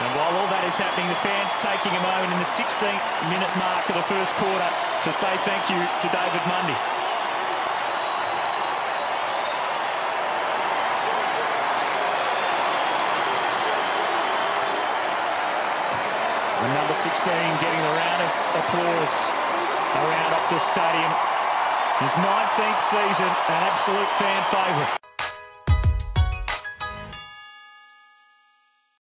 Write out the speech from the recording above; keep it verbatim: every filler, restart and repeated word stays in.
And while all that is happening, the fans taking a moment in the sixteenth minute mark of the first quarter to say thank you to David Mundy. And number sixteen getting a round of applause around Optus Stadium. His nineteenth season, an absolute fan favourite.